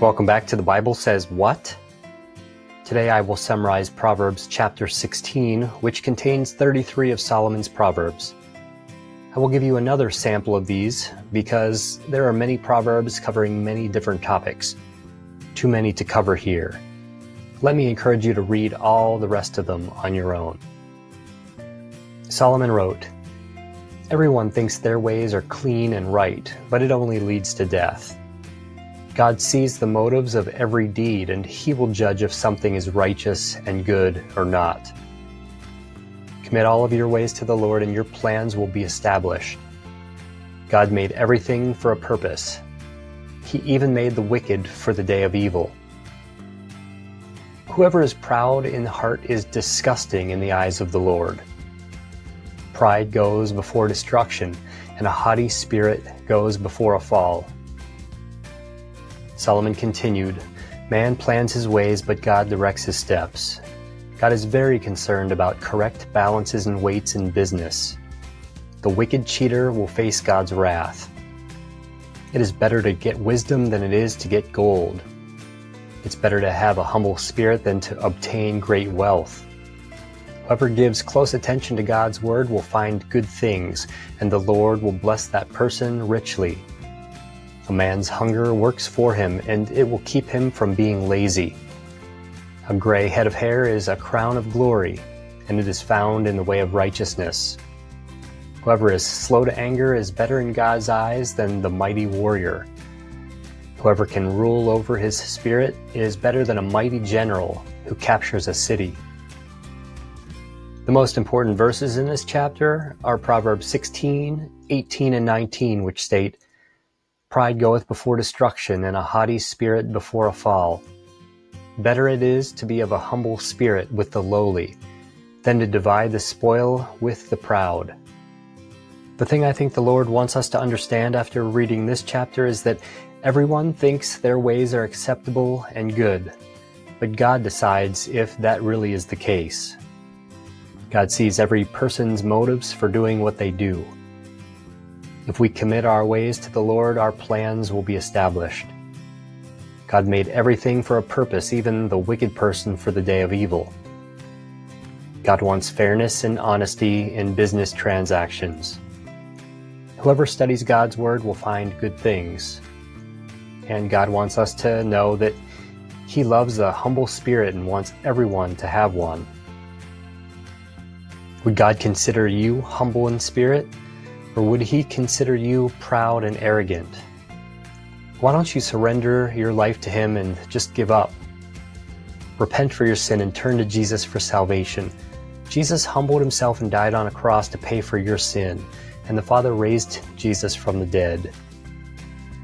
Welcome back to The Bible Says What? Today I will summarize Proverbs chapter 16, which contains 33 of Solomon's Proverbs. I will give you another sample of these because there are many Proverbs covering many different topics. Too many to cover here. Let me encourage you to read all the rest of them on your own. Solomon wrote, "Everyone thinks their ways are clean and right, but it only leads to death. God sees the motives of every deed, and he will judge if something is righteous and good or not. Commit all of your ways to the Lord, and your plans will be established. God made everything for a purpose. He even made the wicked for the day of evil. Whoever is proud in heart is disgusting in the eyes of the Lord. Pride goes before destruction, and a haughty spirit goes before a fall." Solomon continued, "Man plans his ways, but God directs his steps. God is very concerned about correct balances and weights in business. The wicked cheater will face God's wrath. It is better to get wisdom than it is to get gold. It's better to have a humble spirit than to obtain great wealth. Whoever gives close attention to God's word will find good things, and the Lord will bless that person richly. A man's hunger works for him, and it will keep him from being lazy. A gray head of hair is a crown of glory, and it is found in the way of righteousness. Whoever is slow to anger is better in God's eyes than the mighty warrior. Whoever can rule over his spirit is better than a mighty general who captures a city." The most important verses in this chapter are Proverbs 16, 18, and 19, which state, "Pride goeth before destruction, and a haughty spirit before a fall. Better it is to be of a humble spirit with the lowly, than to divide the spoil with the proud." The thing I think the Lord wants us to understand after reading this chapter is that everyone thinks their ways are acceptable and good, but God decides if that really is the case. God sees every person's motives for doing what they do. If we commit our ways to the Lord, our plans will be established. God made everything for a purpose, even the wicked person for the day of evil. God wants fairness and honesty in business transactions. Whoever studies God's word will find good things. And God wants us to know that he loves a humble spirit and wants everyone to have one. Would God consider you humble in spirit? Or would he consider you proud and arrogant? Why don't you surrender your life to him and just give up? Repent for your sin and turn to Jesus for salvation. Jesus humbled himself and died on a cross to pay for your sin, and the Father raised Jesus from the dead.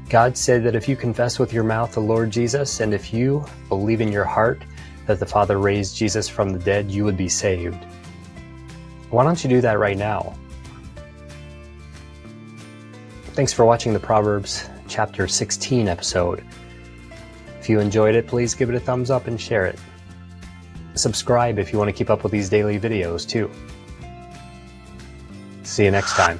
God said that if you confess with your mouth the Lord Jesus, and if you believe in your heart that the Father raised Jesus from the dead, you would be saved. Why don't you do that right now? Thanks for watching the Proverbs chapter 16 episode. If you enjoyed it, please give it a thumbs up and share it. Subscribe if you want to keep up with these daily videos too. See you next time.